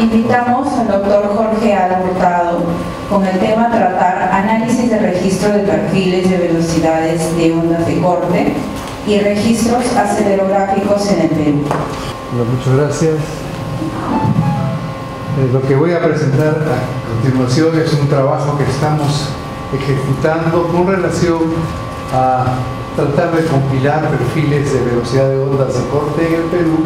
invitamos al doctor Jorge Alva Hurtado con el tema tratar análisis de registro de perfiles de velocidades de ondas de corte y registros acelerográficos en el Perú. Bueno, muchas gracias. Lo que voy a presentar a continuación es un trabajo que estamos ejecutando con relación a tratar de compilar perfiles de velocidad de ondas de corte en el Perú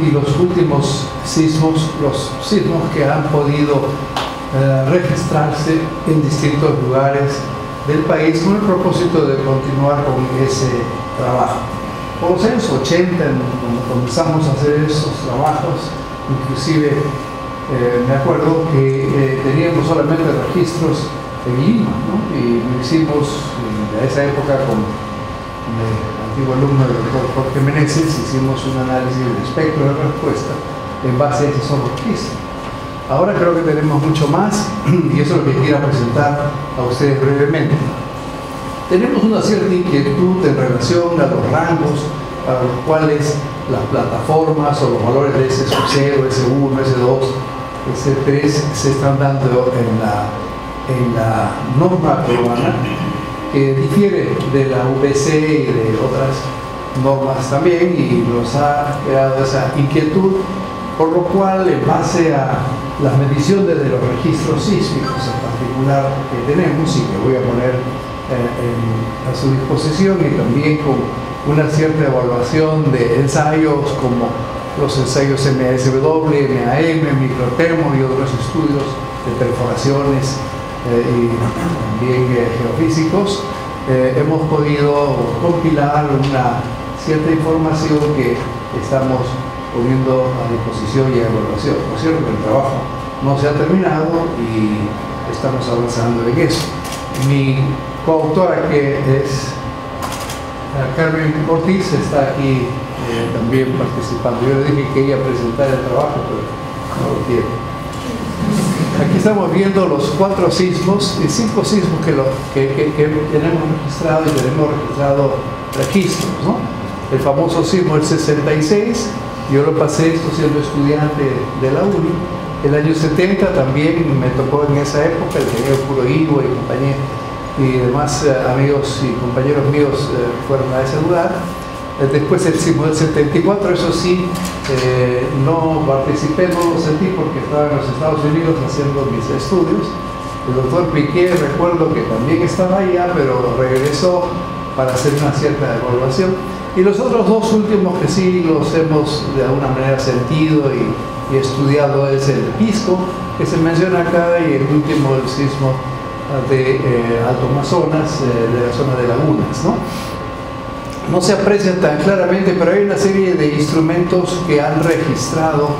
y los últimos sismos, los sismos que han podido registrarse en distintos lugares del país con el propósito de continuar con ese trabajo. Por los años 80, cuando comenzamos a hacer esos trabajos, inclusive me acuerdo que teníamos solamente registros en Lima, ¿no? Y lo hicimos a esa época con el antiguo alumno del doctor Jorge Meneses, hicimos un análisis del espectro de respuesta en base a esos registros. Ahora creo que tenemos mucho más y eso es lo que quiero presentar a ustedes brevemente. Tenemos una cierta inquietud en relación a los rangos a los cuales las plataformas o los valores de S0, S1, S2, S3 se están dando en la norma peruana, que difiere de la UBC y de otras normas también, y nos ha creado esa inquietud, por lo cual en base a las mediciones de los registros sísmicos en particular que tenemos y que voy a poner a su disposición, y también con una cierta evaluación de ensayos como los ensayos MASW, MAM, MicroTremor y otros estudios de perforaciones y también geofísicos, hemos podido compilar una cierta información que estamos poniendo a disposición y a evaluación. Por cierto, el trabajo no se ha terminado y estamos avanzando en eso. Mi coautora, que es Carmen Ortiz, está aquí también participando. Yo le dije que ella presentara el trabajo, pero no lo tiene. Aquí estamos viendo los 4 sismos y 5 sismos que tenemos registrado, y tenemos registrado registros, ¿no? El famoso sismo del 66, yo lo pasé esto siendo estudiante de la UNI. El año 70 también me tocó en esa época, el ingeniero Puro Ivo y compañía, y demás amigos y compañeros míos fueron a ese lugar. Después el sismo del 74, eso sí, no participé, no lo sentí porque estaba en los Estados Unidos haciendo mis estudios. El doctor Piqué, recuerdo que también estaba allá, pero regresó para hacer una cierta evaluación. Y los otros dos últimos que sí los hemos de alguna manera sentido y estudiado es el Pisco, que se menciona acá, y el último, el sismo de Alto Amazonas, de la zona de Lagunas, ¿no? No se aprecian tan claramente, pero hay una serie de instrumentos que han registrado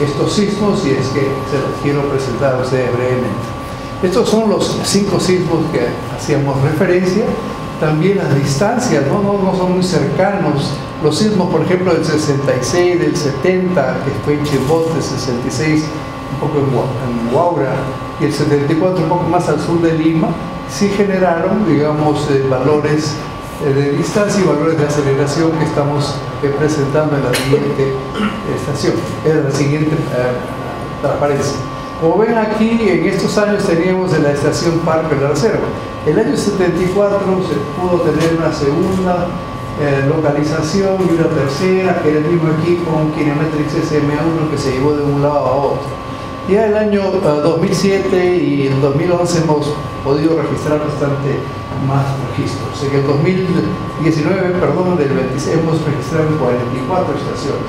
estos sismos, y es que se los quiero presentar a ustedes brevemente. Estos son los 5 sismos que hacíamos referencia. También las distancias, ¿no? No son muy cercanos. Los sismos, por ejemplo, del 66, del 70, que fue en Chimbote, 66, un poco en Huaura, y el 74 un poco más al sur de Lima, sí generaron, digamos, valores de distancia y valores de aceleración que estamos presentando en la siguiente estación, en la siguiente transparencia. Como ven aquí, en estos años teníamos en la estación Parque de la Reserva. El año 74 se pudo tener una segunda localización y una tercera, que era el mismo equipo, un Kinemetrics SM1 que se llevó de un lado a otro. Ya el año 2007 y el 2011 hemos podido registrar bastante más registros. En el 2019, perdón, del 26, hemos registrado 44 estaciones,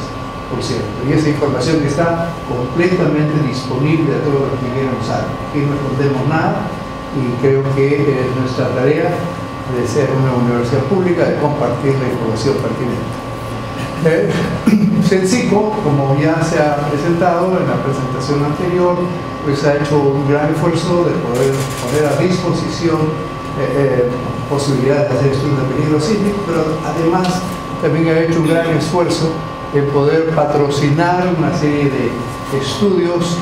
por cierto. Y esa información que está completamente disponible a todos los que quieran usar. Aquí no escondemos nada, y creo que es nuestra tarea de ser una universidad pública, de compartir la información pertinente. SENCICO, como ya se ha presentado en la presentación anterior, pues ha hecho un gran esfuerzo de poder poner a disposición posibilidades de hacer estudios de peligro sísmico, pero además también ha hecho un gran esfuerzo en poder patrocinar una serie de estudios,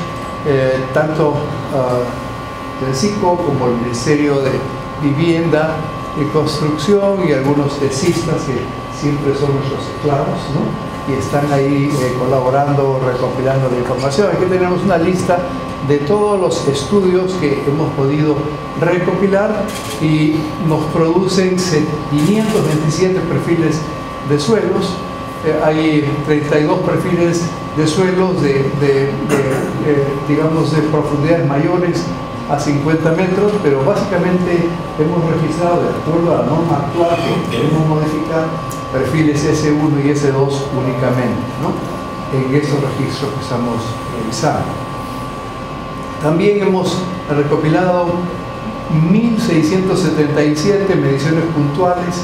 tanto SENCICO como el Ministerio de Vivienda y Construcción y algunos tesistas que siempre son nuestros esclavos, ¿no? y están ahí colaborando, recopilando la información. Aquí tenemos una lista de todos los estudios que hemos podido recopilar y nos producen 527 perfiles de suelos. Hay 32 perfiles de suelos digamos de profundidades mayores a 50 metros, pero básicamente hemos registrado, de acuerdo a la norma actual que queremos modificar, perfiles S1 y S2 únicamente, ¿no?, en estos registros que estamos revisando. También hemos recopilado 1.677 mediciones puntuales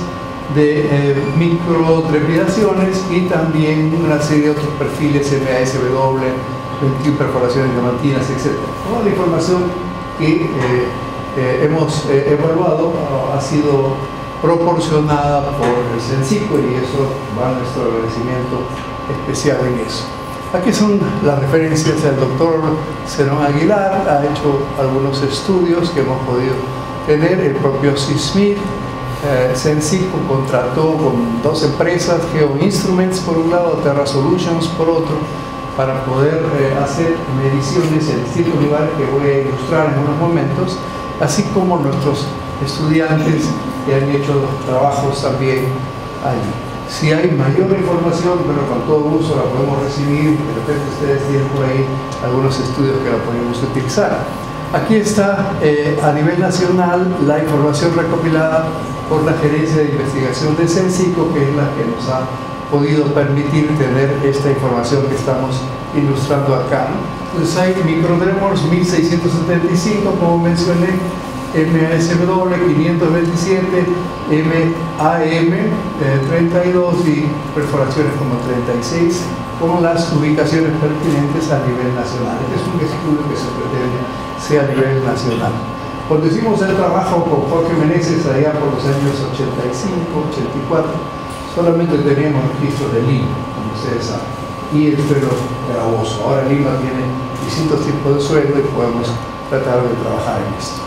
de microtrepidaciones y también una serie de otros perfiles, MASW, 21 perforaciones diamantinas, etc. Toda la información que hemos evaluado ha sido proporcionada por el SENCICO y eso va nuestro agradecimiento especial en eso. Aquí son las referencias del doctor Cerón Aguilar, ha hecho algunos estudios que hemos podido tener, el propio CISMID. SENCICO contrató con dos empresas, Geo Instruments por un lado, Terra Solutions por otro, para poder hacer mediciones en distintos lugares que voy a ilustrar en unos momentos, así como nuestros estudiantes que han hecho los trabajos también allí. Si hay mayor información, pero con todo gusto la podemos recibir, de repente ustedes tienen por ahí algunos estudios que la podemos utilizar. Aquí está a nivel nacional la información recopilada por la Gerencia de Investigación de SENCICO, que es la que nos ha podido permitir tener esta información que estamos ilustrando acá, ¿no? Entonces hay MicroTremor 1675, como mencioné, MASW 527, MAM 32 y perforaciones como 36, con las ubicaciones pertinentes a nivel nacional. Este es un estudio que se pretende sea a nivel nacional. Cuando hicimos el trabajo con Jorge Meneses allá por los años 85, 84, solamente teníamos registros de Lima, como ustedes saben, y el suelo gravoso. Ahora Lima tiene distintos tipos de suelo y podemos tratar de trabajar en esto.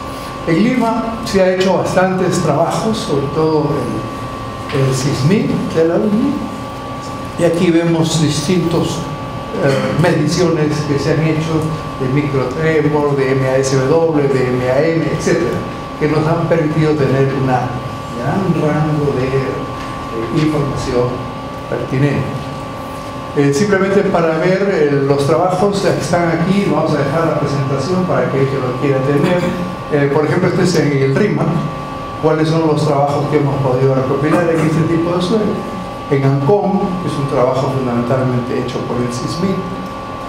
En Lima se ha hecho bastantes trabajos, sobre todo el CISMID de la UNI, y aquí vemos distintos mediciones que se han hecho de MicroTremor, de MASW, de MAM, etcétera, que nos han permitido tener un gran rango de información pertinente. Simplemente para ver los trabajos que están aquí, vamos a dejar la presentación para aquel que lo quiera tener. Por ejemplo, este es en el RIMA, cuáles son los trabajos que hemos podido recopilar en este tipo de suelo. En Ancón, que es un trabajo fundamentalmente hecho por el CISMID.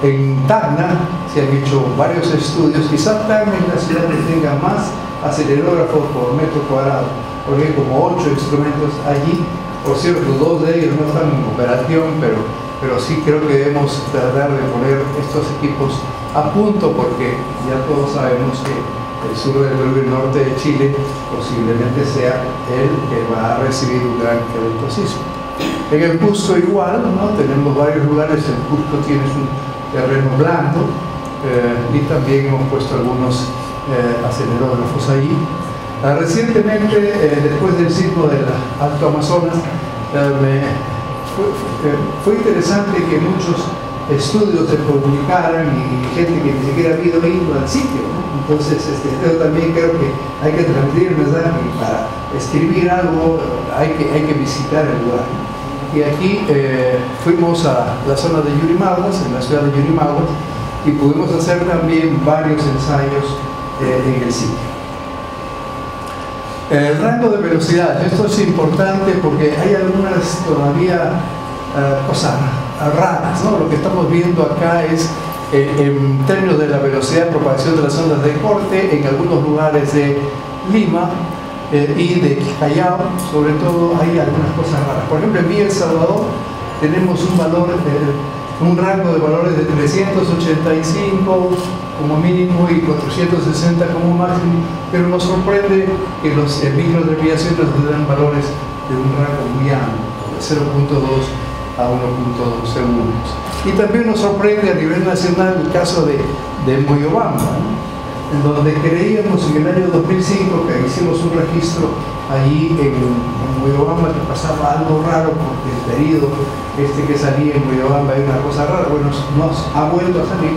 En Tacna se han hecho varios estudios. Quizás Tacna es la ciudad que tenga más acelerógrafos por metro cuadrado, porque hay como 8 instrumentos allí. Por cierto, 2 de ellos no están en operación, pero sí creo que debemos tratar de poner estos equipos a punto, porque ya todos sabemos que el sur del Perú y el norte de Chile posiblemente sea el que va a recibir un gran evento sísmico. En el Cusco igual, ¿no?, tenemos varios lugares. En Cusco tienes un terreno blando y también hemos puesto algunos acelerógrafos allí. Recientemente, después del sismo del Alto Amazonas, fue interesante que muchos estudios se publicaran y gente que ni siquiera ha ido al sitio, ¿no? Entonces yo también creo que hay que transmitir el mensaje, para escribir algo hay que visitar el lugar. Y aquí fuimos a la zona de Yurimaguas, en la ciudad de Yurimaguas, y pudimos hacer también varios ensayos en el sitio. El rango de velocidad, esto es importante porque hay algunas todavía cosas raras, ¿no? Lo que estamos viendo acá es en términos de la velocidad de propagación de las ondas de corte en algunos lugares de Lima y de Callao, sobre todo, hay algunas cosas raras. Por ejemplo, en Villa El Salvador tenemos un valor, un rango de valores de 385 como mínimo y 460 como máximo, pero nos sorprende que los microtrepidaciones nos dan valores de un rango muy amplio, de 0.2 a 1.2 segundos. Y también nos sorprende a nivel nacional el caso de Moyobamba, ¿no?, en donde creíamos en el año 2005 que hicimos un registro allí en Moyobamba que pasaba algo raro porque el periodo que salía en Moyobamba era una cosa rara. Bueno, nos ha vuelto a salir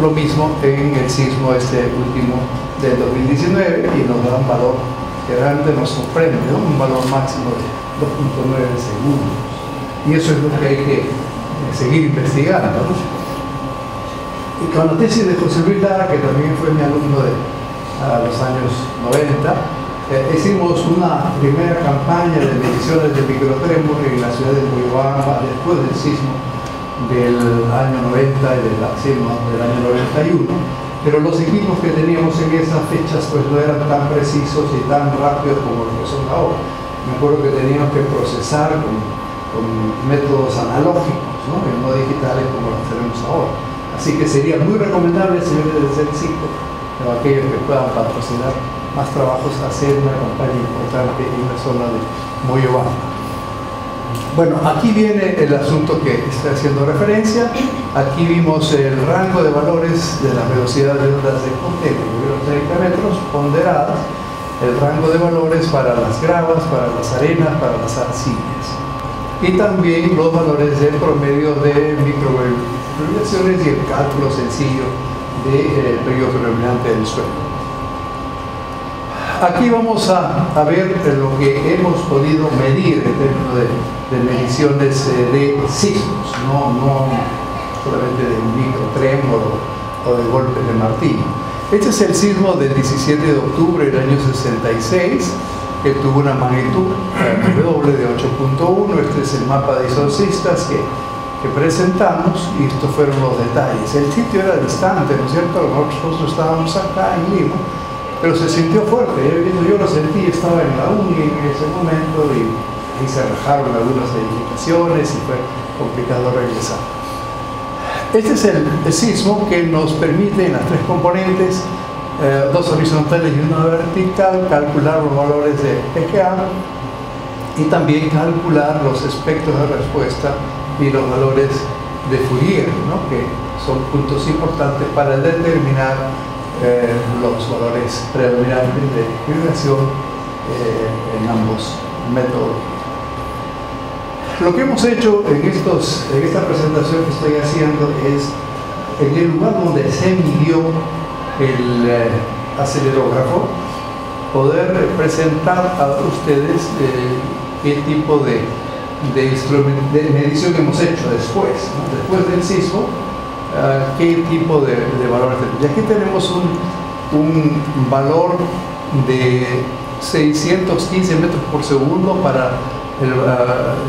lo mismo en el sismo último del 2019 y nos da un valor que realmente nos sorprende, ¿no? Un valor máximo de 2.9 segundos. Y eso es lo que hay que seguir investigando, ¿no? Y con la tesis de José Luis Lara, que también fue mi alumno de los años 90, hicimos una primera campaña de mediciones de microtremor en la ciudad de Moyobamba después del sismo del año 90 y del sismo del año 91, pero los equipos que teníamos en esas fechas pues no eran tan precisos y tan rápidos como los que son ahora. Me acuerdo que teníamos que procesar con métodos analógicos, ¿no? Y no digitales como los tenemos ahora. Así que sería muy recomendable, señores del SENCICO, para aquellos que puedan patrocinar más trabajos, hacer una campaña importante en la zona de Moyobamba. Bueno, aquí viene el asunto que está haciendo referencia. Aquí vimos el rango de valores de las velocidades de ondas de conteo, 30 metros, ponderadas, el rango de valores para las gravas, para las arenas, para las arcillas. Y también los valores del promedio de microvibraciones y el cálculo sencillo del periodo predominante del suelo. Aquí vamos a ver lo que hemos podido medir en términos de mediciones de sismos, no solamente de un microtremor o de golpe de martillo. Este es el sismo del 17 de octubre del año 66, que tuvo una magnitud W de 8.1. Este es el mapa de exorcistas que presentamos, y estos fueron los detalles. El sitio era distante, ¿no es cierto? Nosotros estábamos acá en Lima, pero se sintió fuerte. Yo lo sentí, estaba en la UNI en ese momento, y se rajaron algunas edificaciones y fue complicado regresar. Este es el sismo que nos permite en las tres componentes, dos horizontales y una vertical, calcular los valores de PGA y también calcular los espectros de respuesta y los valores de Fourier, ¿no? Que son puntos importantes para determinar los valores predominantes de vibración en ambos métodos. Lo que hemos hecho en esta presentación que estoy haciendo es en el lugar donde se midió el acelerógrafo, poder presentar a ustedes qué tipo de medición hemos hecho después, ¿no? Después del sismo, qué tipo de valores tenemos. Y aquí tenemos un valor de 615 metros por segundo para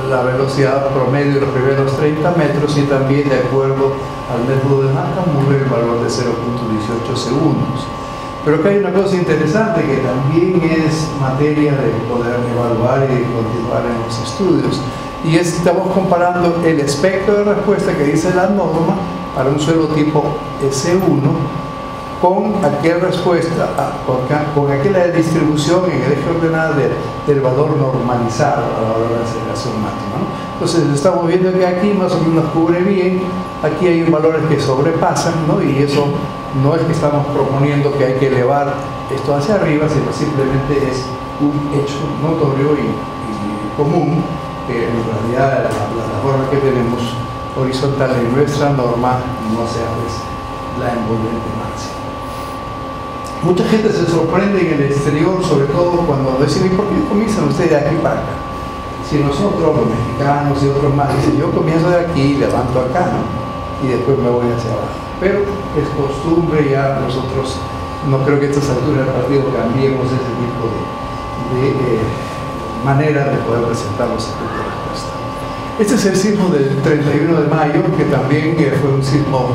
la velocidad promedio de los primeros 30 metros, y también de acuerdo al método de Nakamura el valor de 0.18 segundos. Pero acá hay una cosa interesante que también es materia de poder evaluar y continuar en los estudios, y es que estamos comparando el espectro de respuesta que dice la norma para un suelo tipo S1 con aquella distribución en el eje ordenado del valor normalizado a la valor de aceleración máxima, ¿no? Entonces estamos viendo que aquí más o menos cubre bien, aquí hay valores que sobrepasan, ¿no? Y eso no es que estamos proponiendo que hay que elevar esto hacia arriba, sino simplemente es un hecho notorio y común, que en realidad la forma que tenemos horizontal en nuestra norma no sea la envolvente máxima. Mucha gente se sorprende en el exterior, sobre todo cuando dicen: ¿por qué comienzan ustedes de aquí para acá? Si nosotros, los mexicanos y otros más, dicen: yo comienzo de aquí, levanto acá, ¿no? Y después me voy hacia abajo. Pero es costumbre ya, nosotros no creo que a estas alturas del partido cambiemos ese tipo de manera de poder presentar los efectos de respuesta. Este es el sismo del 31 de mayo, que también fue un sismo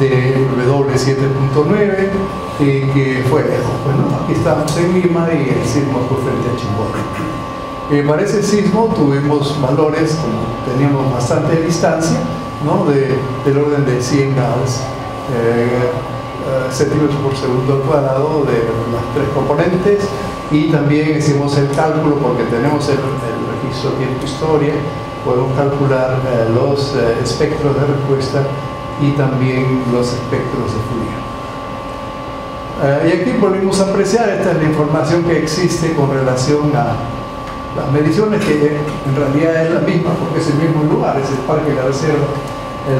de W7.9, que fue lejos. Bueno, aquí estamos en Lima y el sismo fue frente a Chimbote. Para ese sismo tuvimos valores, como teníamos bastante distancia, ¿no? Del orden de 100 grados centímetros por segundo al cuadrado de las tres componentes, y también hicimos el cálculo porque tenemos el registro tiempo-historia, podemos calcular los espectros de respuesta y también los espectros de Fourier. Y aquí volvemos a apreciar, esta es la información que existe con relación las mediciones, que en realidad es la misma porque es el mismo lugar, es el Parque de la Reserva,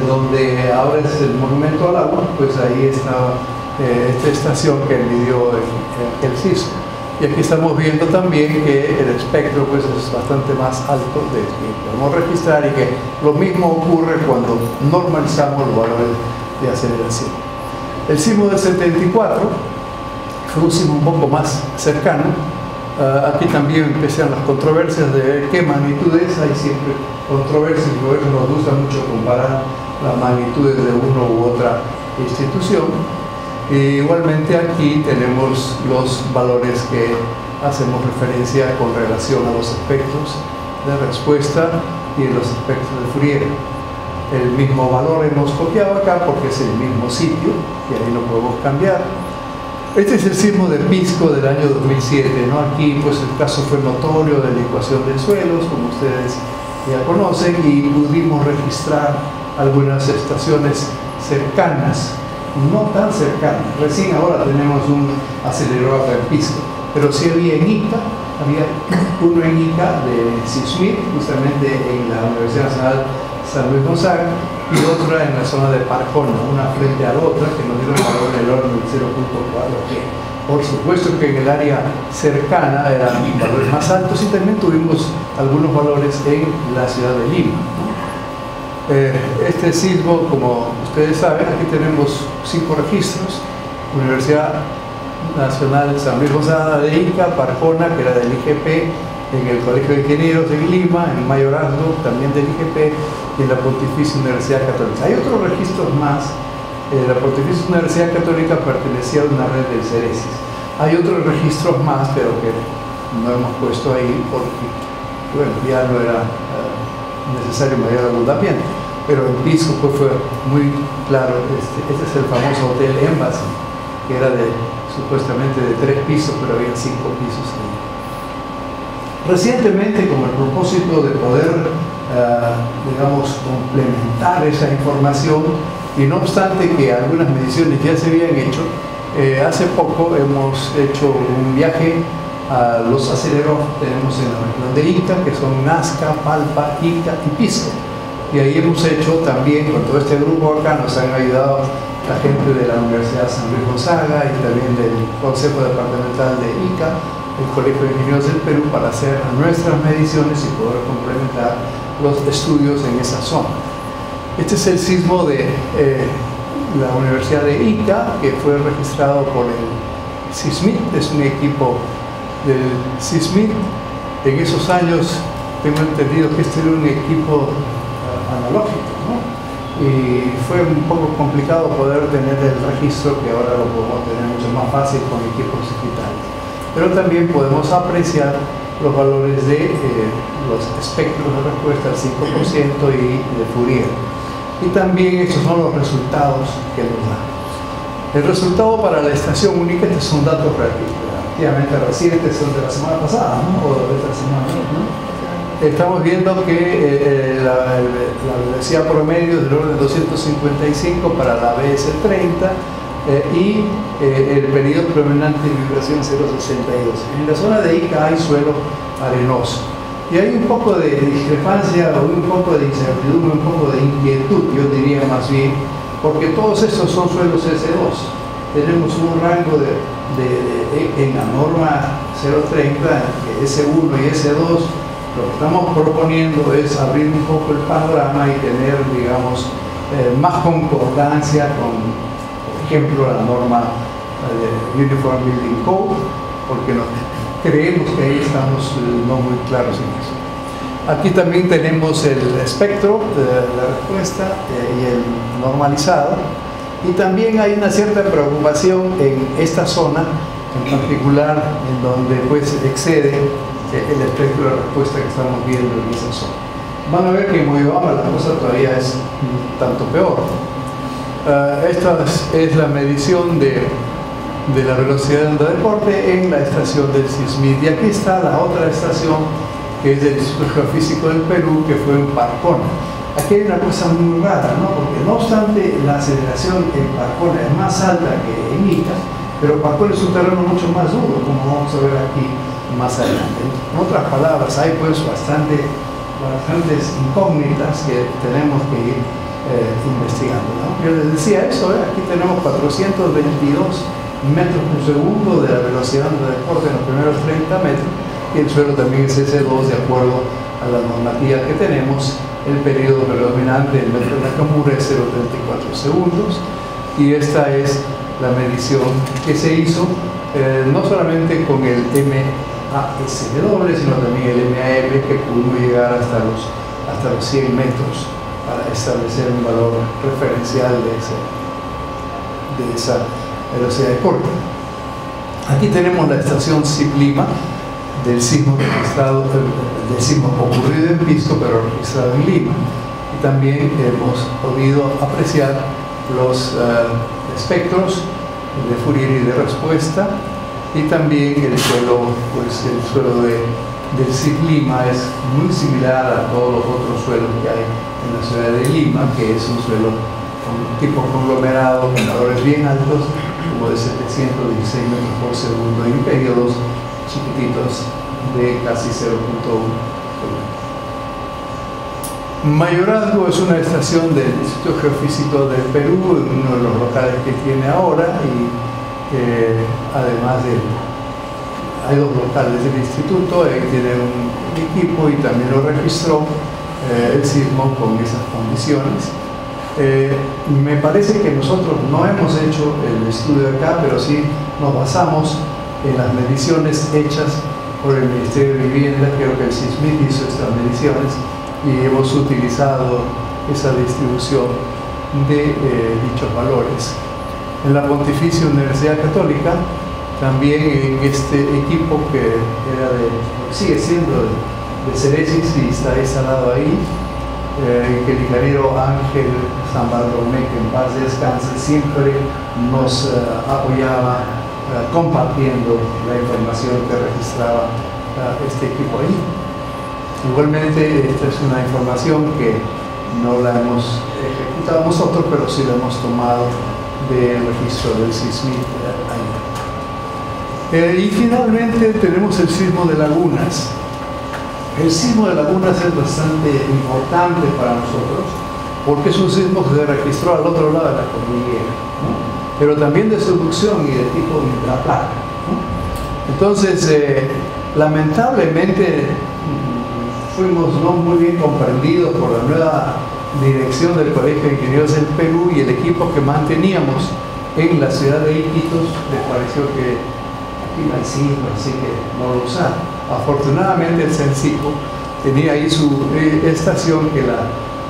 donde ahora es el monumento al agua, pues ahí está esta estación que midió el CISMID. Y aquí estamos viendo también que el espectro pues, es bastante más alto de este que podemos registrar, y que lo mismo ocurre cuando normalizamos los valores de aceleración. El sismo del 74 fue un sismo un poco más cercano. Aquí también empezaron las controversias de qué magnitudes. Hay siempre controversias y por eso nos gusta mucho comparar las magnitudes de una u otra institución. E igualmente aquí tenemos los valores que hacemos referencia con relación a los espectros de respuesta y los espectros de Fourier. El mismo valor hemos copiado acá porque es el mismo sitio y ahí lo podemos cambiar. Este es el sismo de Pisco del año 2007, ¿no? Aquí pues el caso fue notorio de la ecuación de suelos, como ustedes ya conocen, y pudimos registrar algunas estaciones cercanas, no tan cercana. Recién ahora tenemos un acelerador acá en Pisco, pero sí había en Ica, había uno en Ica de CISMID, justamente en la Universidad Nacional San Luis Gonzaga, y otra en la zona de Parcona, una frente a la otra, que nos dio un valor del orden del 0.4, que por supuesto que en el área cercana eran valores más altos, y también tuvimos algunos valores en la ciudad de Lima. Este sismo, como ustedes saben, aquí tenemos 5 registros: Universidad Nacional San Luis Gonzaga de Ica, Parcona, que era del IGP, en el Colegio de Ingenieros de Lima, en Mayorazgo, también del IGP, y en la Pontificia Universidad Católica. Hay otros registros más. La Pontificia Universidad Católica pertenecía a una red del CERESIS. Hay otros registros más, pero que no hemos puesto ahí porque, bueno, ya no era necesario mayor abundamiento, pero en Pisco pues fue muy claro. Este es el famoso Hotel Embassy, que era de supuestamente de 3 pisos, pero había 5 pisos ahí. Recientemente, con el propósito de poder digamos complementar esa información, y no obstante que algunas mediciones ya se habían hecho, hace poco hemos hecho un viaje a los acelerómetros que tenemos en la región de Ica, que son Nazca, Palpa, Ica y Pisco. Y ahí hemos hecho también, con todo este grupo acá, nos han ayudado la gente de la Universidad San Luis Gonzaga y también del Consejo Departamental de Ica, el Colegio de Ingenieros del Perú, para hacer nuestras mediciones y poder complementar los estudios en esa zona. Este es el sismo de la Universidad de Ica, que fue registrado por el CISMID, es un equipo del CISMID. En esos años tengo entendido que este era un equipo analógico, ¿no? Y fue un poco complicado poder tener el registro, que ahora lo podemos tener mucho más fácil con equipos digitales, pero también podemos apreciar los valores de los espectros de respuesta al 5% y de Fourier, y también esos son los resultados que nos dan. El resultado para la estación única, estos son datos relativamente recientes, son de la semana pasada, ¿no? O de esta semana, ¿no? Estamos viendo que la velocidad promedio es del orden de 255 para la BS30, el periodo predominante de vibración 0.62. En la zona de Ica hay suelo arenoso. Y hay un poco de discrepancia, un poco de incertidumbre, un poco de inquietud, yo diría más bien, porque todos estos son suelos S2. Tenemos un rango en la norma 030, S1 y S2. Lo que estamos proponiendo es abrir un poco el panorama y tener, digamos, más concordancia con, por ejemplo, la norma Uniform Building Code, porque no creemos que ahí estamos no muy claros en eso. Aquí también tenemos el espectro de la respuesta y el normalizado, y también hay una cierta preocupación en esta zona en particular, en donde pues excede el espectro de respuesta que estamos viendo en esa zona. Van a ver que en Moyobamba la cosa todavía es tanto peor. Esta es la medición de la velocidad de onda de corte en la estación del CISMID, y aquí está la otra estación, que es del Instituto Geofísico del Perú, que fue en Parcona. Aquí hay una cosa muy rara, ¿no? Porque no obstante la aceleración en Parcona es más alta que en Ica, pero Parcona es un terreno mucho más duro, como vamos a ver aquí más adelante. En otras palabras, hay pues bastantes incógnitas que tenemos que ir investigando, ¿no? Yo les decía eso, aquí tenemos 422 metros por segundo de la velocidad de deporte en los primeros 30 metros, y el suelo también es S2 de acuerdo a la normativa que tenemos. El periodo predominante del metro de Nakamura es 0.34 segundos, y esta es la medición que se hizo no solamente con el MASW, sino también el MAM, que pudo llegar hasta los 100 metros para establecer un valor referencial de esa velocidad de corte. Aquí tenemos la estación Lima del sismo registrado, del sismo ocurrido en Pisco pero registrado en Lima, y también hemos podido apreciar los espectros de Fourier y de respuesta, y también el suelo del CID Lima es muy similar a todos los otros suelos que hay en la ciudad de Lima, que es un suelo con tipo conglomerado, con valores bien altos, como de 716 metros por segundo, en periodos chiquititos de casi 0.1 segundos. Mayorazgo es una estación del Instituto Geofísico del Perú, en uno de los locales que tiene ahora, y además hay dos locales del instituto, ahí tiene un equipo y también lo registró el sismo con esas condiciones. Me parece que nosotros no hemos hecho el estudio acá, pero sí nos basamos en las mediciones hechas por el Ministerio de Vivienda. Creo que el CISMID hizo estas mediciones y hemos utilizado esa distribución de dichos valores. En la Pontificia Universidad Católica, también en este equipo que era sigue siendo de CERESIS y está instalado ahí, que el ingeniero Ángel San Bartolomé, que en paz descanse, siempre nos apoyaba compartiendo la información que registraba este equipo ahí. Igualmente, esta es una información que no la hemos ejecutado nosotros, pero sí la hemos tomado del registro del CISMID ahí. Y finalmente tenemos el sismo de Lagunas. El sismo de Lagunas es bastante importante para nosotros porque es un sismo que se registró al otro lado de la cordillera, ¿no? Pero también de subducción y de tipo intraplaca, ¿no? Entonces, lamentablemente, fuimos no muy bien comprendidos por la nueva dirección del Colegio de Ingenieros del Perú, y el equipo que manteníamos en la ciudad de Iquitos les pareció que aquí no hay sismo, así que no lo usaron. Afortunadamente el SENCICO tenía ahí su estación, que la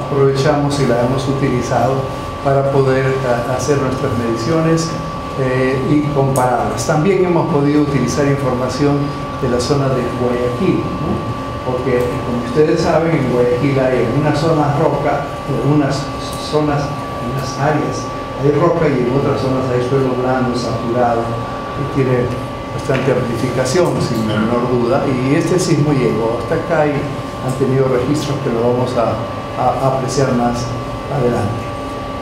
aprovechamos y la hemos utilizado para poder hacer nuestras mediciones y compararlas. También hemos podido utilizar información de la zona de Guayaquil, ¿no? Porque como ustedes saben, en Guayaquil hay algunas zonas roca, en unas zonas, en unas áreas hay roca, y en otras zonas hay suelo blando, saturado, y tiene bastante amplificación, sin menor duda, y este sismo llegó hasta acá y han tenido registros que lo vamos a apreciar más adelante.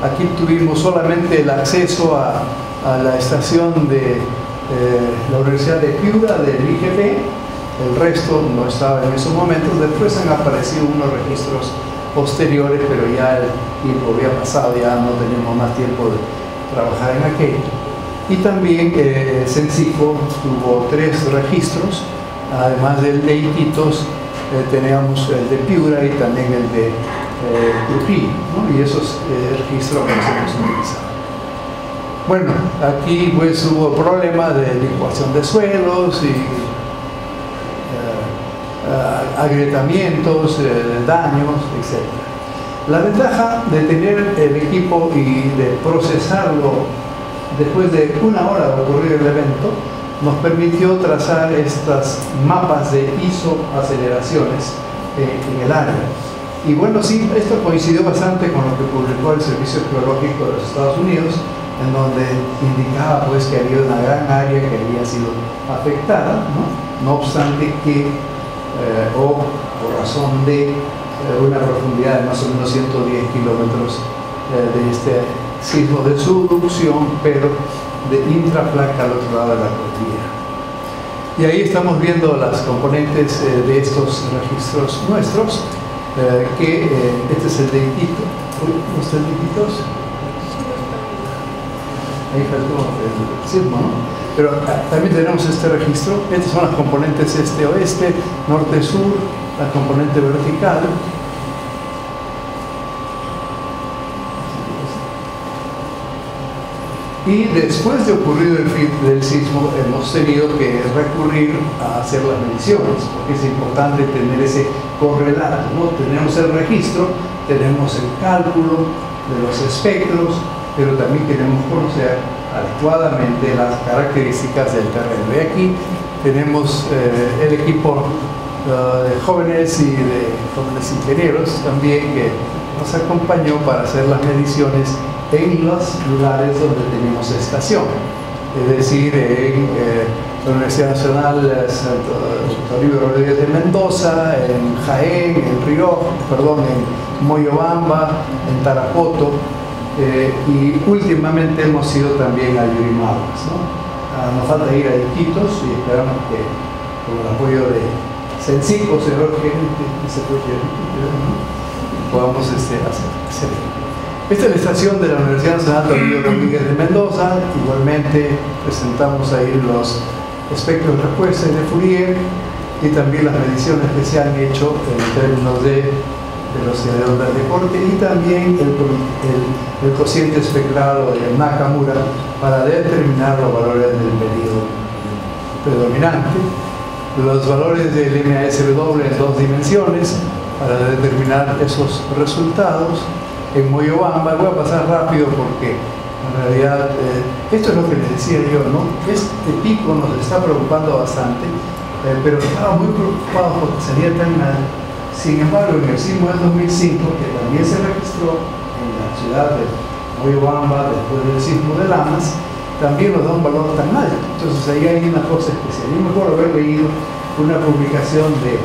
Aquí tuvimos solamente el acceso a la estación de la Universidad de Piura, del IGP, el resto no estaba en esos momentos. Después han aparecido unos registros posteriores, pero ya el tiempo había pasado, ya no teníamos más tiempo de trabajar en aquello. Y también SENCICO tuvo tres registros, además del de Iquitos, teníamos el de Piura y también el de Trujillo, ¿no? Y esos registros que hemos utilizado. Bueno, aquí pues hubo problemas de licuación de suelos y agrietamientos, daños, etc. La ventaja de tener el equipo y de procesarlo después de una hora de ocurrir el evento nos permitió trazar estas mapas de isoaceleraciones en el área. Y bueno, sí, esto coincidió bastante con lo que publicó el Servicio Geológico de los Estados Unidos, en donde indicaba pues que había una gran área que había sido afectada, ¿no? No obstante que, o por razón de una profundidad de más o menos 110 kilómetros de este sismo de subducción, pero de intraplaca al otro lado de la cordillera. Y ahí estamos viendo las componentes de estos registros nuestros, que este es el de Iquito. ¿No están Iquitos? Ahí faltó el sismo, ¿no? Pero también tenemos este registro. Estas son las componentes este-oeste, norte-sur, la componente vertical. Y después de ocurrido el fin del sismo, hemos tenido que recurrir a hacer las mediciones, porque es importante tener ese correlato, ¿no? Tenemos el registro, tenemos el cálculo de los espectros, pero también queremos conocer adecuadamente las características del terreno. Y aquí tenemos el equipo de jóvenes y de jóvenes ingenieros también que nos acompañó para hacer las mediciones en los lugares donde tenemos estación, es decir, en la Universidad Nacional de Mendoza, en Jaén, en en Moyobamba, en Tarapoto, y últimamente hemos ido también a Yurimaguas, ¿no? Nos falta ir a Iquitos y esperamos que con el apoyo de SENCICO, podamos hacer. Esta es la estación de la Universidad Nacional de Mendoza. Igualmente presentamos ahí los espectros de respuesta de Fourier y también las mediciones que se han hecho en términos de velocidad de ondas de corte y también el cociente espectrado de Nakamura para determinar los valores del periodo predominante, los valores del MASW en 2 dimensiones para determinar esos resultados. En Moyobamba, voy a pasar rápido porque en realidad esto es lo que les decía yo, ¿no? Este pico nos está preocupando bastante, pero estaba muy preocupado porque salía tan mal. Sin embargo, en el sismo del 2005, que también se registró en la ciudad de Moyobamba después del sismo de Lamas, también nos da un valor tan alto. Entonces ahí hay una cosa especial. Yo me acuerdo haber leído una publicación de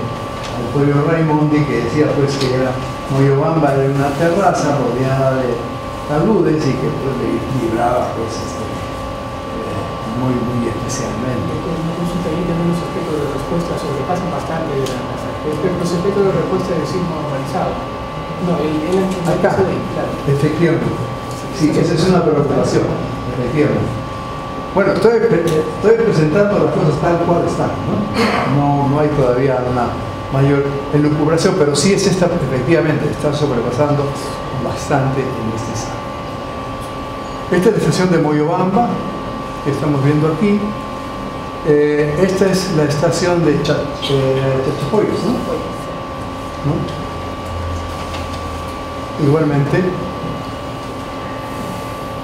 Antonio Raimondi que decía pues que era Moyobamba era una terraza rodeada de taludes y que pues, vibraba pues, muy especialmente. Una consulta ahí también los aspectos de respuesta sobrepasan bastante los aspectos de respuesta del sismo normalizado. No, acá, claro. Efectivamente. Sí, esa es una preocupación. Efectivamente. Bueno, estoy presentando las cosas tal cual están, ¿no? No hay todavía una mayor elucubración, pero sí es esta, efectivamente, está sobrepasando bastante en este sitio. Esta es la estación de Moyobamba, que estamos viendo aquí. Esta es la estación de Chachapoyos, ¿no? Igualmente.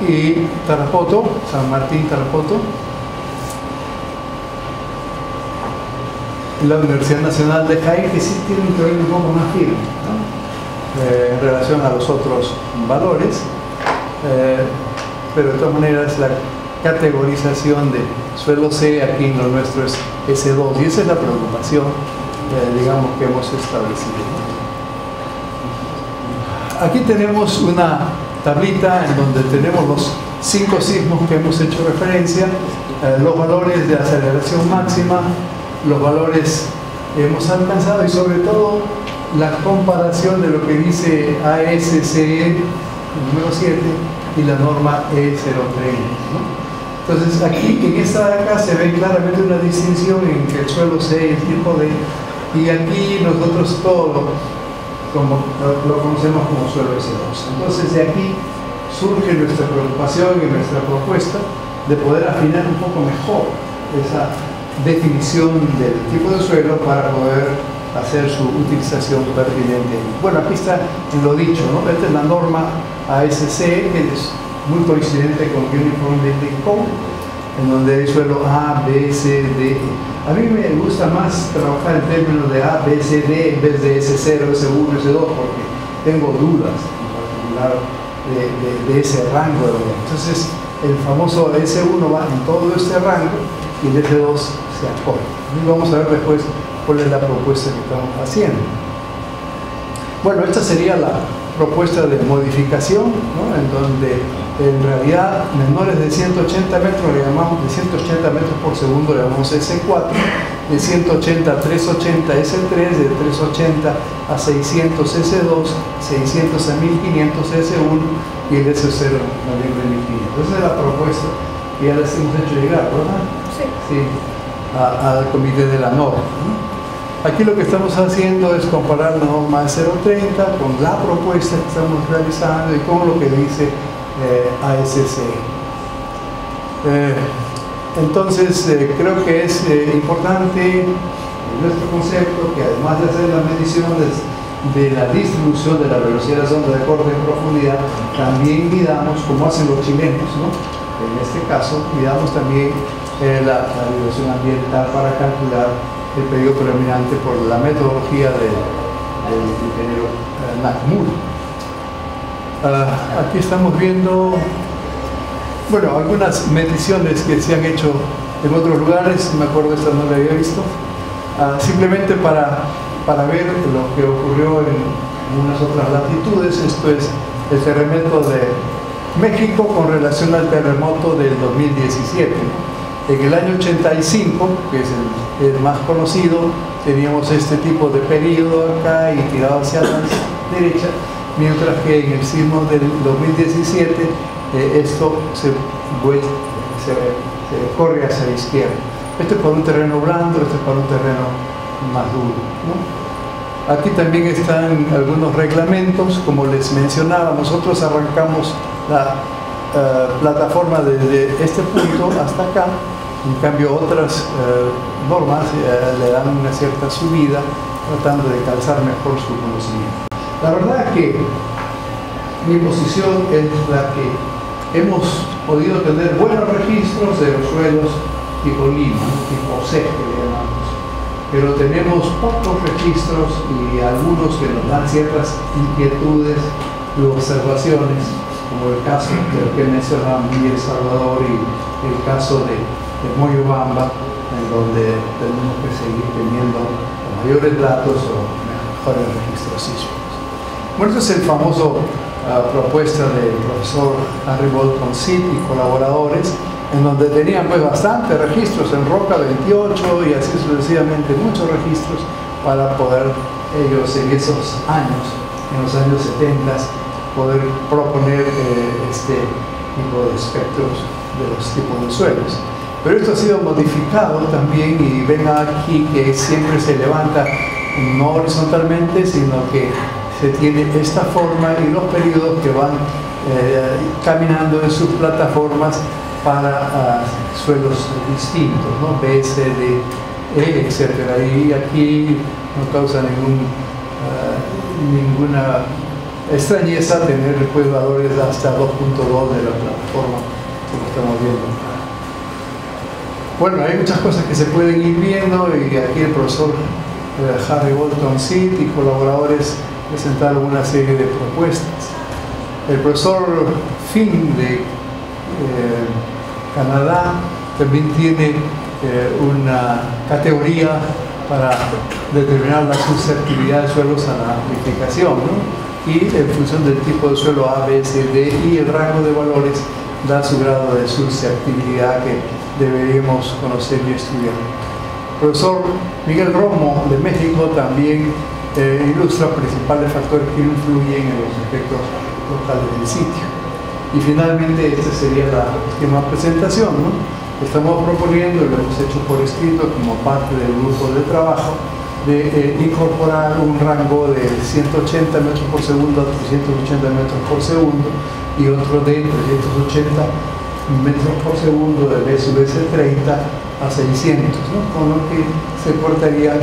Y Tarapoto, San Martín Tarapoto. La Universidad Nacional de Jaén, que sí tiene un terreno un poco más firme, ¿no? En relación a los otros valores, pero de todas maneras la categorización de suelo C aquí en lo nuestro es S2 y esa es la preocupación, digamos, que hemos establecido, ¿no? Aquí tenemos una tablita en donde tenemos los 5 sismos que hemos hecho referencia, los valores de aceleración máxima, los valores que hemos alcanzado y sobre todo la comparación de lo que dice ASCE número 7 y la norma E030, ¿no? Entonces aquí en esta de acá se ve claramente una distinción en que el suelo C es tipo D y aquí nosotros todo lo conocemos como suelo S2. Entonces de aquí surge nuestra preocupación y nuestra propuesta de poder afinar un poco mejor esa definición del tipo de suelo para poder hacer su utilización pertinente. Bueno, aquí está lo dicho, ¿no? Esta es la norma ASCE, que es muy coincidente con Uniform Building Code, en donde hay suelo A, B, C, D. A mí me gusta más trabajar en términos de A, B, C, D en vez de S0, S1, S2, porque tengo dudas en particular de ese rango. Entonces, el famoso S1 va en todo este rango y el S2 se acorta. Y vamos a ver después cuál es la propuesta que estamos haciendo. Bueno, esta sería la propuesta de modificación, ¿no? En donde en realidad menores de 180 metros le llamamos de 180 metros por segundo le llamamos S4, de 180 a 380 S3, de 380 a 600 S2, 600 a 1500 S1 y el S0 también de 1500. Esa es la propuesta que ya les hemos hecho llegar, ¿verdad? Sí. Sí, al comité de la norma, ¿no? Aquí lo que estamos haciendo es comparar la norma E030 con la propuesta que estamos realizando y con lo que dice ASCE. Entonces creo que es importante en nuestro concepto que además de hacer las mediciones de la distribución de la velocidad de las ondas de corte en profundidad, también midamos, como hacen los chilenos, ¿no? En este caso, midamos también la vibración ambiental para calcular el periodo predominante por la metodología del ingeniero Nakamura. Aquí estamos viendo, bueno, algunas mediciones que se han hecho en otros lugares, me acuerdo esta no la había visto, simplemente para ver lo que ocurrió en unas otras latitudes. Esto es el terremoto de México con relación al terremoto del 2017. En el año 85, que es el más conocido, teníamos este tipo de periodo acá y tirado hacia la derecha, mientras que en el sismo del 2017 esto se corre hacia la izquierda. Esto es para un terreno blando, esto es para un terreno más duro, ¿no? Aquí también están algunos reglamentos. Como les mencionaba, nosotros arrancamos la plataforma desde este punto hasta acá. En cambio otras normas le dan una cierta subida, tratando de calzar mejor su conocimiento. La verdad es que mi posición es la que hemos podido tener buenos registros de los suelos tipo Lima, tipo C, que le llamamos, pero tenemos pocos registros y algunos que nos dan ciertas inquietudes y observaciones, como el caso del que mencionaban El Salvador y el caso de Moyobamba, en donde tenemos que seguir teniendo mayores datos o mejores registros sísmicos. Bueno, este es el famoso propuesta del profesor Harry Bolton Seed y colaboradores, en donde tenían pues bastantes registros en Roca 28 y así sucesivamente muchos registros para poder ellos en esos años, en los años 70, poder proponer este tipo de espectros de los tipos de suelos. Pero esto ha sido modificado también y ven aquí que siempre se levanta no horizontalmente, sino que se tiene esta forma y los periodos que van caminando en sus plataformas para suelos distintos, ¿no? B, C, D, E, etc. Y aquí no causa ninguna extrañeza tener pues, valores hasta 2.2 de la plataforma, como estamos viendo. Bueno, hay muchas cosas que se pueden ir viendo y aquí el profesor Harry Bolton Seed y colaboradores presentaron una serie de propuestas. El profesor Finn de Canadá también tiene una categoría para determinar la susceptibilidad de suelos a la amplificación, ¿no? Y en función del tipo de suelo A, B, C, D y el rango de valores da su grado de susceptibilidad que deberíamos conocer y estudiar. El profesor Miguel Romo de México también ilustra principales factores que influyen en los efectos locales del sitio. Y finalmente esta sería la última presentación, ¿no? Estamos proponiendo, y lo hemos hecho por escrito como parte del grupo de trabajo, de incorporar un rango de 180 metros por segundo a 380 metros por segundo y otro de 380 metros por segundo del UBC 30 a 600, ¿no? Con lo que se cortaría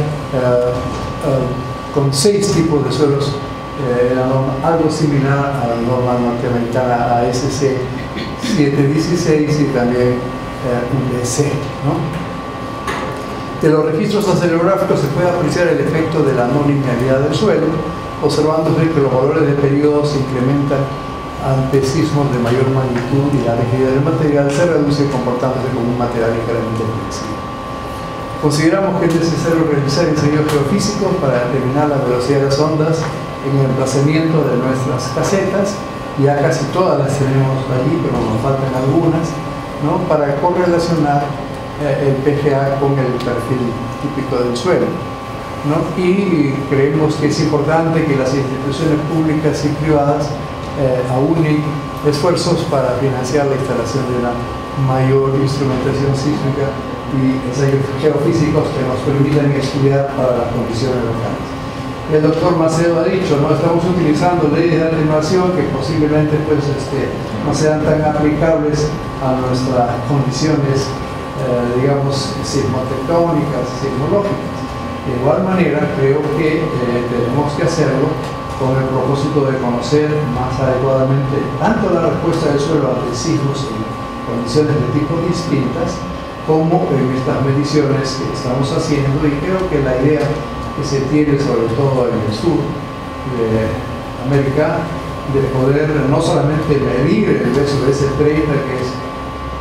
con 6 tipos de suelos, algo similar a la norma norteamericana ASC 716 y también UBC, ¿no? De los registros acelerográficos se puede apreciar el efecto de la no linealidad del suelo, observándose que los valores de periodo se incrementan ante sismos de mayor magnitud y la rigidez del material se reduce comportándose como un material ligeramente flexible. Consideramos que es necesario realizar ensayos geofísicos para determinar la velocidad de las ondas en el emplazamiento de nuestras casetas ya casi todas las tenemos allí, pero nos faltan algunas, ¿no?, para correlacionar el PGA con el perfil típico del suelo, ¿no? Y creemos que es importante que las instituciones públicas y privadas aúnen esfuerzos para financiar la instalación de una mayor instrumentación sísmica y ensayos geofísicos que nos permitan estudiar para las condiciones locales. El doctor Macedo ha dicho, ¿no?, estamos utilizando leyes de atenuación que posiblemente pues, no sean tan aplicables a nuestras condiciones, digamos, sismotectónicas, sismológicas. De igual manera, creo que tenemos que hacerlo con el propósito de conocer más adecuadamente tanto la respuesta del suelo a sismos en condiciones de tipo distintas, como en estas mediciones que estamos haciendo. Y creo que la idea que se tiene, sobre todo en el sur de América, de poder no solamente medir el beso de E030, que es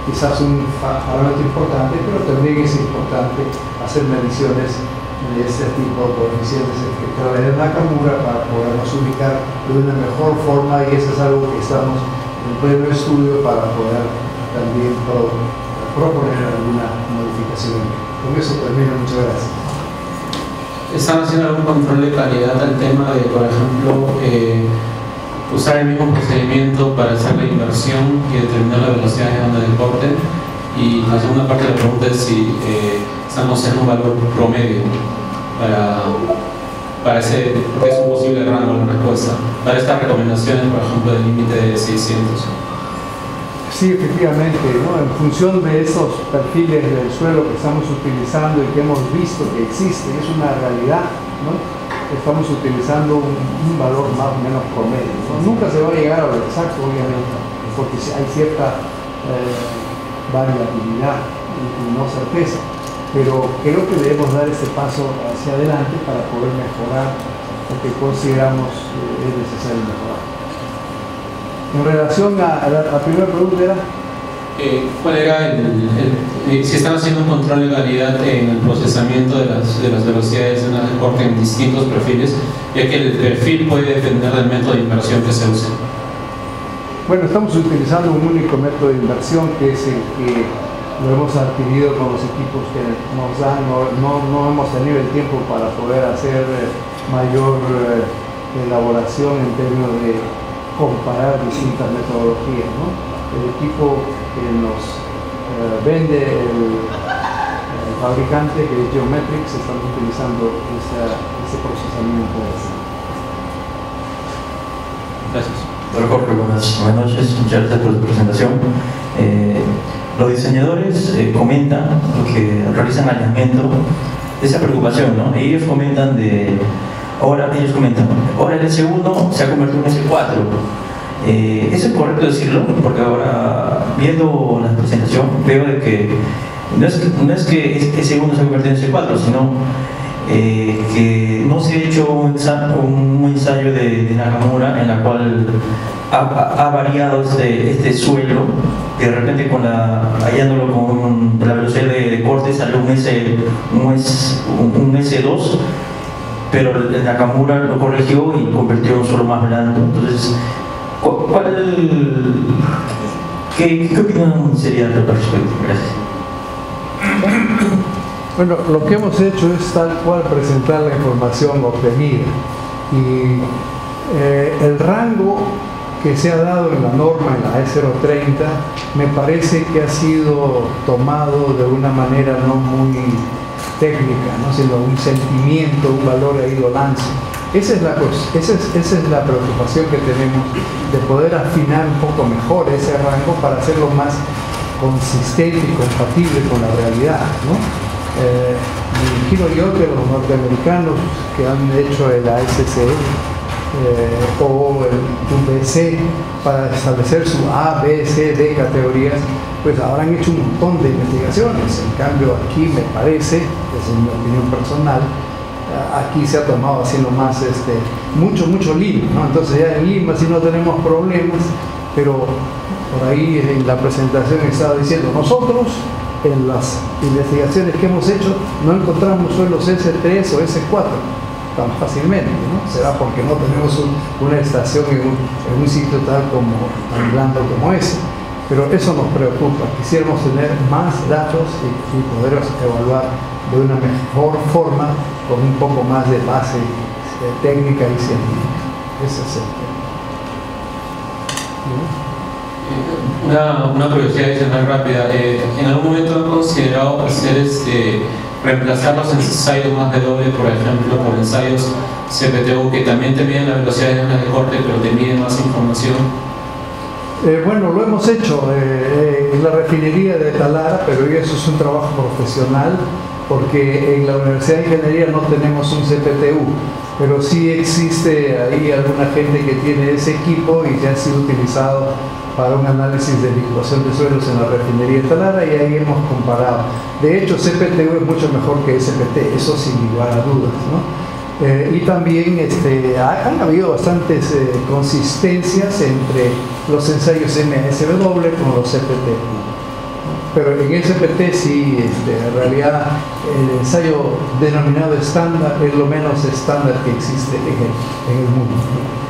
quizás un parámetro importante, pero también es importante hacer mediciones de este tipo de coeficientes espectrales de Nakamura para podernos ubicar de una mejor forma, y eso es algo que estamos en pleno estudio para poder también proponer alguna modificación. Con eso termino, muchas gracias. ¿Están haciendo algún control de calidad al tema de, por ejemplo, usar el mismo procedimiento para hacer la inversión y determinar la velocidad de onda del corte? Y la segunda parte de la pregunta es si estamos en un valor promedio para ese, porque es un posible rango de respuesta, para estas recomendaciones, por ejemplo, del límite de 600. Sí, efectivamente, ¿no?, en función de esos perfiles del suelo que estamos utilizando y que hemos visto que existen, es una realidad, ¿no?, estamos utilizando un valor más o menos promedio, ¿no? Nunca se va a llegar a lo exacto, obviamente, porque hay cierta variabilidad y no certeza, pero creo que debemos dar ese paso hacia adelante para poder mejorar lo que consideramos es necesario mejorar. En relación a la primera pregunta era... ¿cuál era si están haciendo un control de calidad en el procesamiento de las velocidades en el corte en distintos perfiles, ya que el perfil puede depender del método de inversión que se use? Bueno, estamos utilizando un único método de inversión, que es el que lo hemos adquirido con los equipos que nos dan. No hemos tenido el tiempo para poder hacer mayor elaboración en términos de comparar distintas metodologías, ¿no? El equipo que nos vende el fabricante, que es Geometrics, estamos utilizando ese procesamiento. Gracias. Doctor Jorge, buenas noches, muchas gracias por su presentación. Los diseñadores comentan, los que realizan alineamiento, esa preocupación, ¿no? Y ellos comentan de... Ahora el S1 se ha convertido en S4. ¿Eso es correcto decirlo? Porque ahora, viendo la presentación, veo de que no es que este S1 se ha convertido en S4, sino que no se ha hecho un ensayo de Nakamura en la cual ha variado este suelo, que de repente hallándolo con la velocidad de corte salió un S2, pero Nakamura lo corrigió y convirtió en un suelo más blando. Entonces, ¿qué opinión sería al respecto? Gracias. Bueno, lo que hemos hecho es tal cual presentar la información obtenida. Y el rango que se ha dado en la norma, en la E030, me parece que ha sido tomado de una manera no muy técnica, ¿no?, sino un sentimiento, un valor ahí lo lanza. Esa es la preocupación que tenemos, de poder afinar un poco mejor ese rango para hacerlo más consistente y compatible con la realidad, ¿no? Me imagino yo que los norteamericanos que han hecho el ASCE o el UBC para establecer su A, B, C, D categorías, pues habrán hecho un montón de investigaciones. En cambio aquí me parece, desde mi opinión personal, aquí se ha tomado haciendo más mucho Lima, ¿no? Entonces ya en Lima sí no tenemos problemas, pero por ahí en la presentación estaba diciendo, nosotros en las investigaciones que hemos hecho no encontramos suelos S3 o S4. tan fácilmente, ¿no? Será porque no tenemos una estación en un sitio tan blando como ese. Pero eso nos preocupa. Quisiéramos tener más datos y poder evaluar de una mejor forma, con un poco más de base técnica y científica. Ese es el tema. Una curiosidad adicional rápida. ¿En algún momento han considerado hacer reemplazar los ensayos más de doble, por ejemplo, por ensayos CPTU, que también te miden la velocidad de las de corte, pero te miden más información? Bueno, lo hemos hecho en la refinería de Talara, pero eso es un trabajo profesional, porque en la Universidad de Ingeniería no tenemos un CPTU, pero sí existe ahí alguna gente que tiene ese equipo y ya ha sido utilizado para un análisis de licuación de suelos en la refinería de Talara, y ahí hemos comparado. De hecho, CPTU es mucho mejor que SPT, eso sin lugar a dudas, ¿no? Y también han habido bastantes consistencias entre los ensayos MASW con los CPT, pero en SPT sí, en realidad el ensayo denominado estándar es lo menos estándar que existe en el mundo.